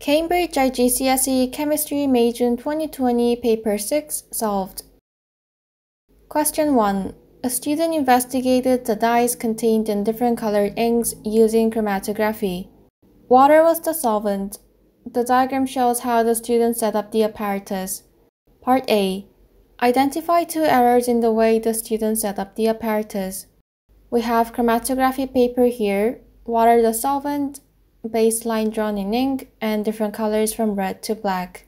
Cambridge IGCSE Chemistry, May, June 2020, Paper 6, solved. Question 1. A student investigated the dyes contained in different colored inks using chromatography. Water was the solvent. The diagram shows how the student set up the apparatus. Part A. Identify two errors in the way the student set up the apparatus. We have chromatography paper here, water the solvent, baseline drawn in ink, and different colors from red to black.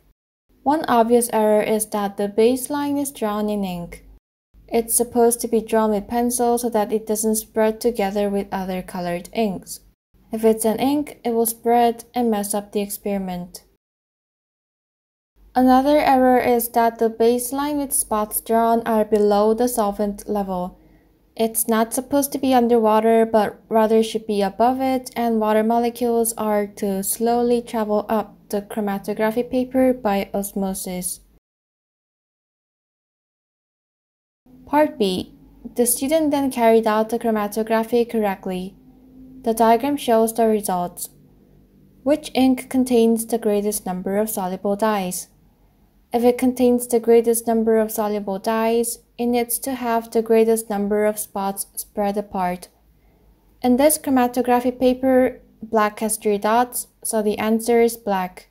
One obvious error is that the baseline is drawn in ink. It's supposed to be drawn with pencil so that it doesn't spread together with other colored inks. If it's an ink, it will spread and mess up the experiment. Another error is that the baseline with spots drawn are below the solvent level. It's not supposed to be underwater, but rather should be above it, and water molecules are to slowly travel up the chromatography paper by osmosis. Part B. The student then carried out the chromatography correctly. The diagram shows the results. Which ink contains the greatest number of soluble dyes? If it contains the greatest number of soluble dyes, it needs to have the greatest number of spots spread apart. In this chromatography paper, black has 3 dots, so the answer is black.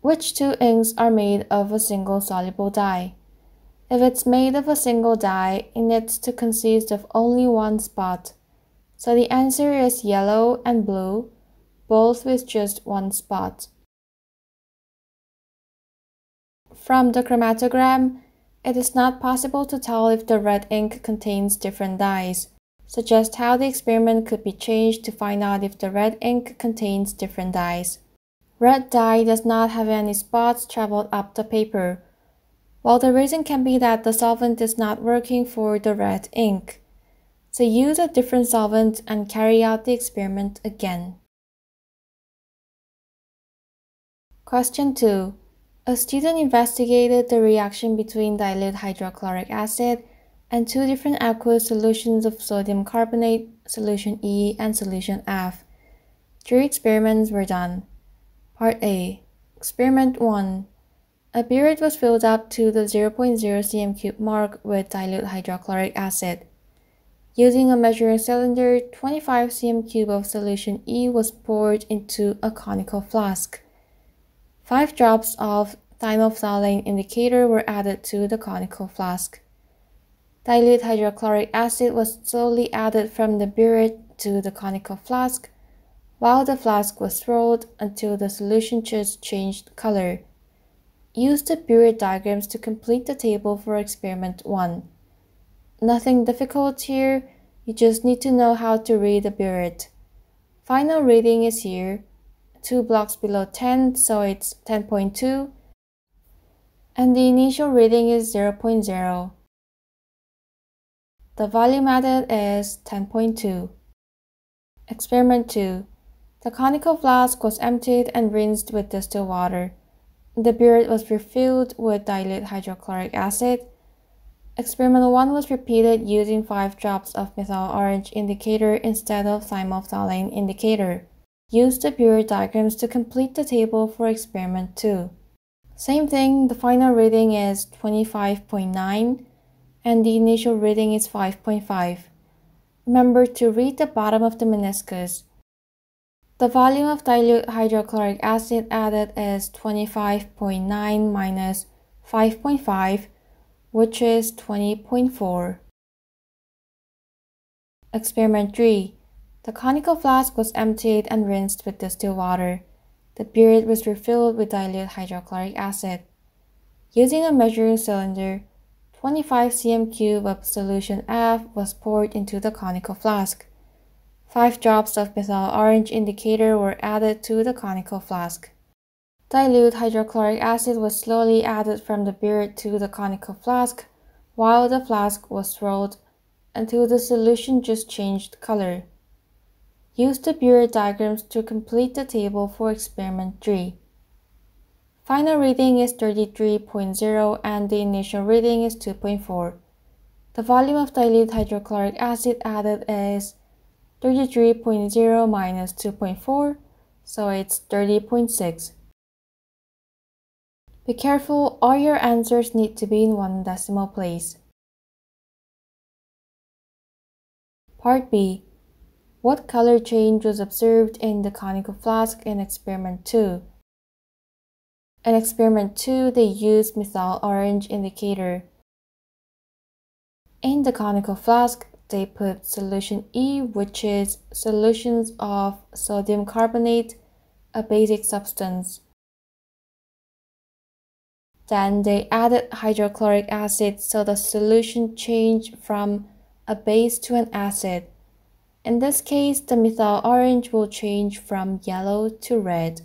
Which two inks are made of a single soluble dye? If it's made of a single dye, it needs to consist of only one spot. So the answer is yellow and blue, both with just one spot. From the chromatogram, it is not possible to tell if the red ink contains different dyes. Suggest how the experiment could be changed to find out if the red ink contains different dyes. Red dye does not have any spots traveled up the paper. Well, the reason can be that the solvent is not working for the red ink. So use a different solvent and carry out the experiment again. Question 2. A student investigated the reaction between dilute hydrochloric acid and two different aqueous solutions of sodium carbonate, solution E and solution F. 3 experiments were done. Part A. Experiment 1. A beaker was filled up to the 0.0 cm³ mark with dilute hydrochloric acid. Using a measuring cylinder, 25 cm³ of solution E was poured into a conical flask. 5 drops of thymolphthalein indicator were added to the conical flask. Dilute hydrochloric acid was slowly added from the burette to the conical flask, while the flask was rolled until the solution just changed color. Use the burette diagrams to complete the table for experiment 1. Nothing difficult here, you just need to know how to read the burette. Final reading is here. 2 blocks below 10, so it's 10.2, and the initial reading is 0.0. The volume added is 10.2. Experiment 2. The conical flask was emptied and rinsed with distilled water. The burette was refilled with dilute hydrochloric acid. Experiment 1 was repeated using 5 drops of methyl orange indicator instead of thymolphthalein indicator. Use the burette diagrams to complete the table for experiment 2. Same thing, the final reading is 25.9 and the initial reading is 5.5. Remember to read the bottom of the meniscus. The volume of dilute hydrochloric acid added is 25.9 minus 5.5, which is 20.4. Experiment 3. The conical flask was emptied and rinsed with distilled water. The burette was refilled with dilute hydrochloric acid. Using a measuring cylinder, 25 cm³ of solution F was poured into the conical flask. 5 drops of methyl orange indicator were added to the conical flask. Dilute hydrochloric acid was slowly added from the burette to the conical flask, while the flask was rolled until the solution just changed color. Use the burette diagrams to complete the table for experiment 3. Final reading is 33.0 and the initial reading is 2.4. The volume of dilute hydrochloric acid added is 33.0 minus 2.4, so it's 30.6. Be careful, all your answers need to be in one decimal place. Part B. What color change was observed in the conical flask in experiment 2? In experiment 2, they used methyl orange indicator. In the conical flask, they put solution E, which is solutions of sodium carbonate, a basic substance. Then they added hydrochloric acid, so the solution changed from a base to an acid. In this case, the methyl orange will change from yellow to red.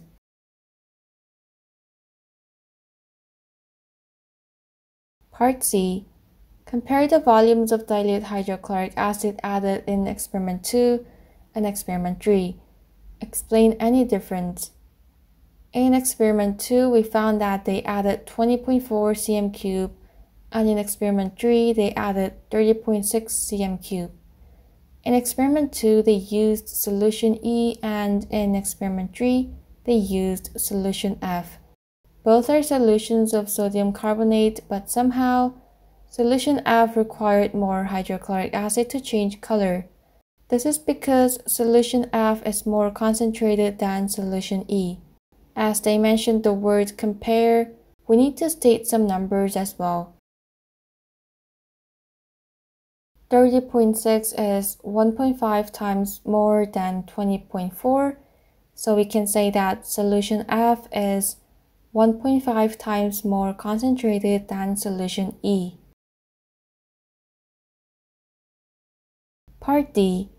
Part C. Compare the volumes of dilute hydrochloric acid added in experiment 2 and experiment 3. Explain any difference. In experiment 2, we found that they added 20.4 cm cube, and in experiment 3, they added 30.6 cm cube. In experiment 2, they used solution E, and in experiment 3, they used solution F. Both are solutions of sodium carbonate, but somehow, solution F required more hydrochloric acid to change color. This is because solution F is more concentrated than solution E. As they mentioned the word compare, we need to state some numbers as well. 30.6 is 1.5 times more than 20.4, so we can say that solution F is 1.5 times more concentrated than solution E. Part D.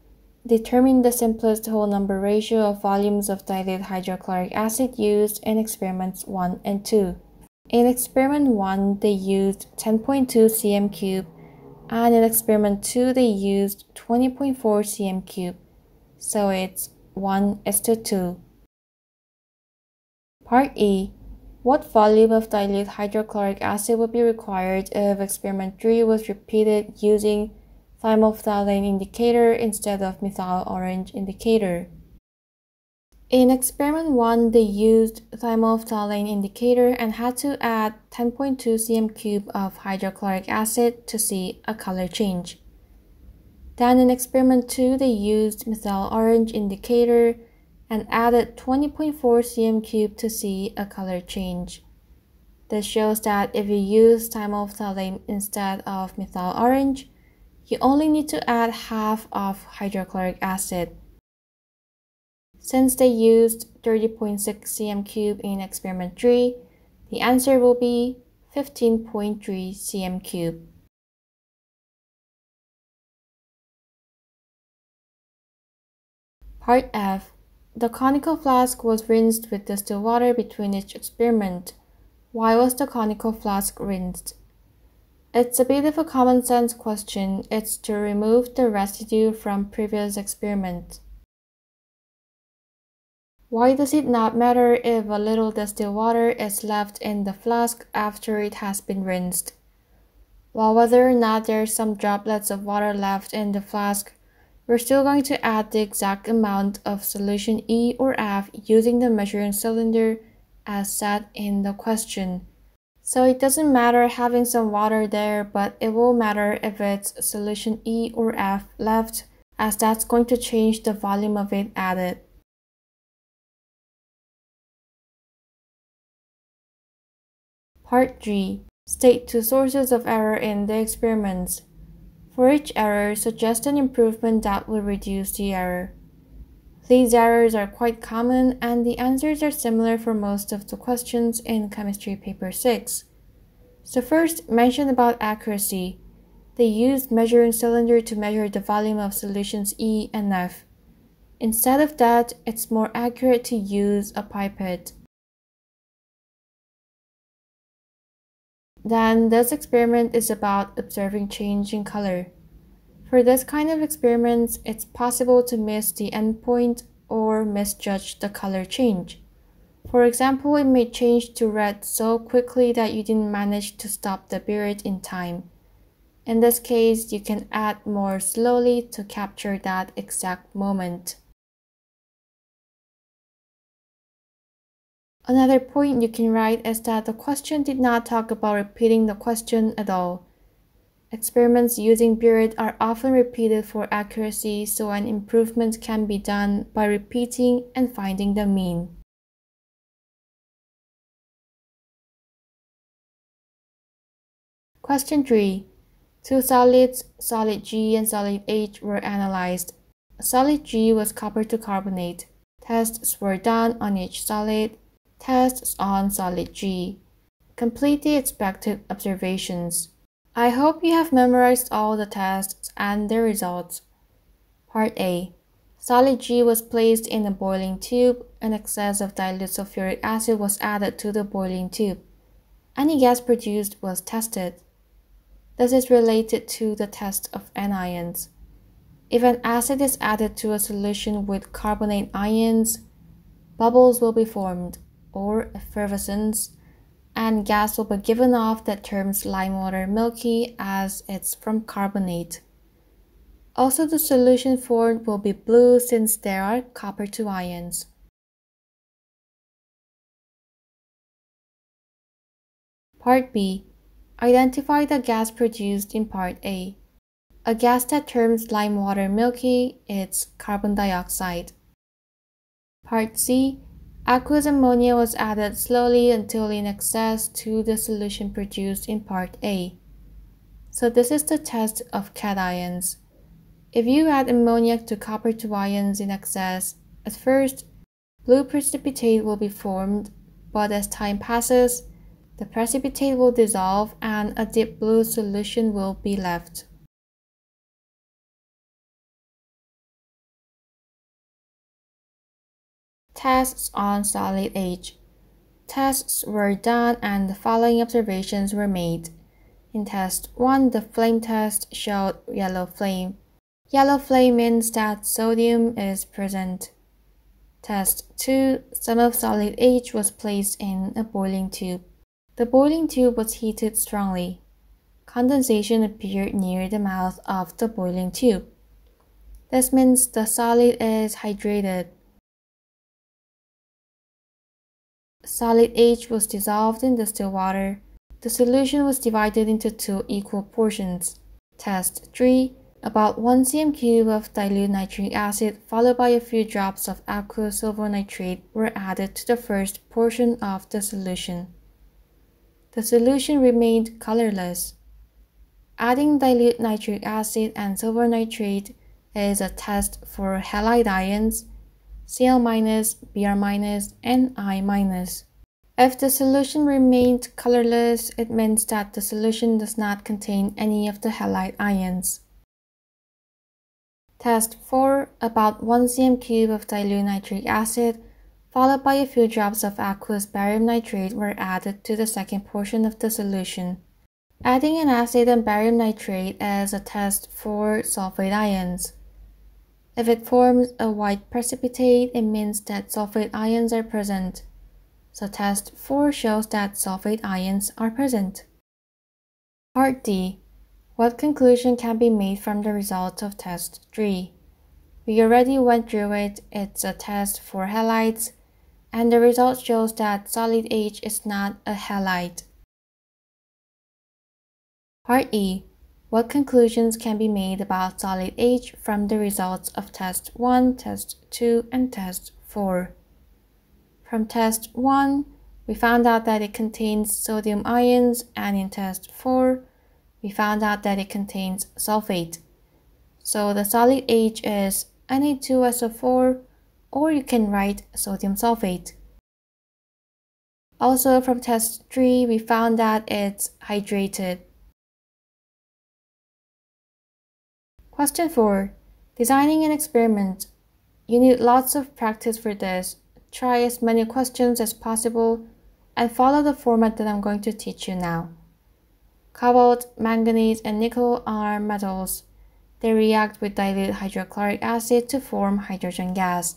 Determine the simplest whole number ratio of volumes of dilute hydrochloric acid used in experiments 1 and 2. In experiment 1, they used 10.2 cm cube. And in experiment 2, they used 20.4 cm cube, so it's 1:2. Part E. What volume of dilute hydrochloric acid would be required if experiment 3 was repeated using thymolphthalein indicator instead of methyl orange indicator? In experiment 1, they used thymolphthalein indicator and had to add 10.2 cm cube of hydrochloric acid to see a color change. Then in experiment 2, they used methyl orange indicator and added 20.4 cm cube to see a color change. This shows that if you use thymolphthalein instead of methyl orange, you only need to add half of hydrochloric acid. Since they used 30.6 cm cube in experiment 3, the answer will be 15.3 cm cube. Part F. The conical flask was rinsed with distilled water between each experiment. Why was the conical flask rinsed? It's a bit of a common sense question. It's to remove the residue from previous experiments. Why does it not matter if a little distilled water is left in the flask after it has been rinsed? While whether or not there are some droplets of water left in the flask, we're still going to add the exact amount of solution E or F using the measuring cylinder as set in the question. So it doesn't matter having some water there, but it will matter if it's solution E or F left, as that's going to change the volume of it added. Part G. State two sources of error in the experiments. For each error, suggest an improvement that will reduce the error. These errors are quite common, and the answers are similar for most of the questions in Chemistry Paper 6. So first, mention about accuracy. They used measuring cylinder to measure the volume of solutions E and F. Instead of that, it's more accurate to use a pipette. Then, this experiment is about observing change in color. For this kind of experiments, it's possible to miss the endpoint or misjudge the color change. For example, it may change to red so quickly that you didn't manage to stop the period in time. In this case, you can add more slowly to capture that exact moment. Another point you can write is that the question did not talk about repeating the question at all. Experiments using burette are often repeated for accuracy, so an improvement can be done by repeating and finding the mean. Question 3. Two solids, solid G and solid H, were analyzed. Solid G was copper(II) carbonate. Tests were done on each solid. Tests on solid G. Complete the expected observations. I hope you have memorized all the tests and their results. Part A. Solid G was placed in a boiling tube. An excess of dilute sulfuric acid was added to the boiling tube. Any gas produced was tested. This is related to the test of anions. If an acid is added to a solution with carbonate ions, bubbles will be formed, or effervescence, and gas will be given off that turns lime water milky as it's from carbonate. Also, the solution formed will be blue since there are copper(II) ions. Part B. Identify the gas produced in Part A. A gas that turns lime water milky is carbon dioxide. Part C. Aqueous ammonia was added slowly until in excess to the solution produced in Part A. So this is the test of cations. If you add ammonia to copper(II) ions in excess, at first, blue precipitate will be formed, but as time passes, the precipitate will dissolve and a deep blue solution will be left. Tests on solid H. Tests were done and the following observations were made. In test 1, the flame test showed yellow flame. Yellow flame means that sodium is present. Test 2, some of solid H was placed in a boiling tube. The boiling tube was heated strongly. Condensation appeared near the mouth of the boiling tube. This means the solid is hydrated. Solid H was dissolved in distilled water. The solution was divided into two equal portions. Test 3. About 1 cm³ of dilute nitric acid followed by a few drops of aqueous silver nitrate were added to the first portion of the solution. The solution remained colorless. Adding dilute nitric acid and silver nitrate is a test for halide ions Cl-, Br-, and I-. If the solution remained colorless, it means that the solution does not contain any of the halide ions. Test 4. About 1 cm³ of dilute nitric acid followed by a few drops of aqueous barium nitrate were added to the second portion of the solution. Adding an acid and barium nitrate is a test for sulfate ions. If it forms a white precipitate, it means that sulfate ions are present. So test 4 shows that sulfate ions are present. Part D. What conclusion can be made from the results of test 3? We already went through it. It's a test for halides, and the result shows that solid H is not a halide. Part E. What conclusions can be made about solid H from the results of test 1, test 2, and test 4? From test 1, we found out that it contains sodium ions, and in test 4, we found out that it contains sulfate. So the solid H is Na2SO4, or you can write sodium sulfate. Also, from test 3, we found that it's hydrated. Question 4. Designing an experiment. You need lots of practice for this. Try as many questions as possible and follow the format that I'm going to teach you now. Cobalt, manganese, and nickel are metals. They react with dilute hydrochloric acid to form hydrogen gas.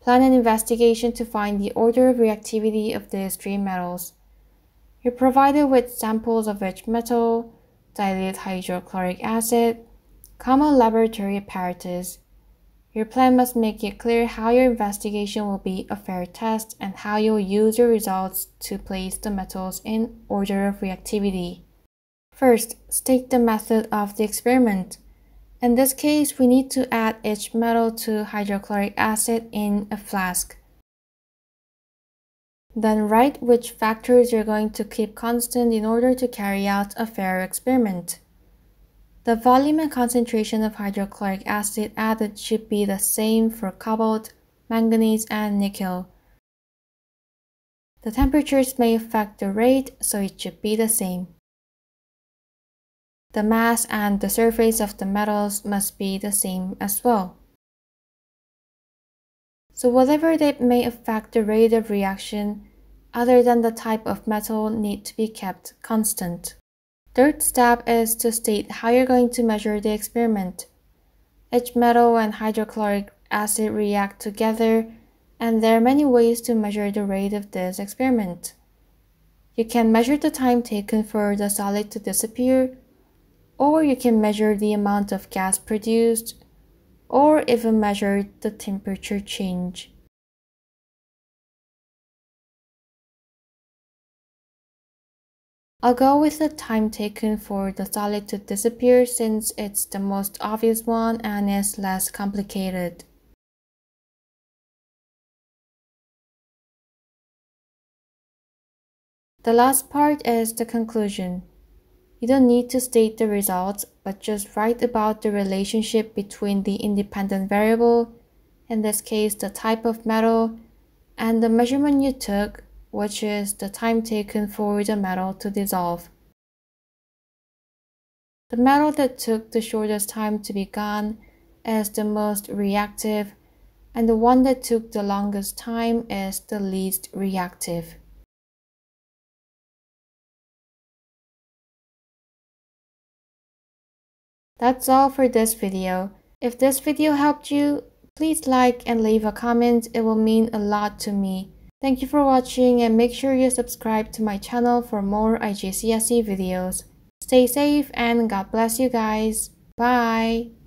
Plan an investigation to find the order of reactivity of these three metals. You're provided with samples of each metal, dilute hydrochloric acid, common laboratory apparatus. Your plan must make it clear how your investigation will be a fair test and how you'll use your results to place the metals in order of reactivity. First, state the method of the experiment. In this case, we need to add each metal to hydrochloric acid in a flask. Then write which factors you're going to keep constant in order to carry out a fair experiment. The volume and concentration of hydrochloric acid added should be the same for cobalt, manganese, and nickel. The temperatures may affect the rate, so it should be the same. The mass and the surface of the metals must be the same as well. So whatever that may affect the rate of reaction, other than the type of metal, need to be kept constant. Third step is to state how you're going to measure the experiment. Each metal and hydrochloric acid react together, and there are many ways to measure the rate of this experiment. You can measure the time taken for the solid to disappear, or you can measure the amount of gas produced, or even measure the temperature change. I'll go with the time taken for the solid to disappear since it's the most obvious one and is less complicated. The last part is the conclusion. You don't need to state the results, but just write about the relationship between the independent variable, in this case the type of metal, and the measurement you took, which is the time taken for the metal to dissolve. The metal that took the shortest time to be gone is the most reactive, and the one that took the longest time is the least reactive. That's all for this video. If this video helped you, please like and leave a comment. It will mean a lot to me. Thank you for watching, and make sure you subscribe to my channel for more IGCSE videos. Stay safe and God bless you guys. Bye!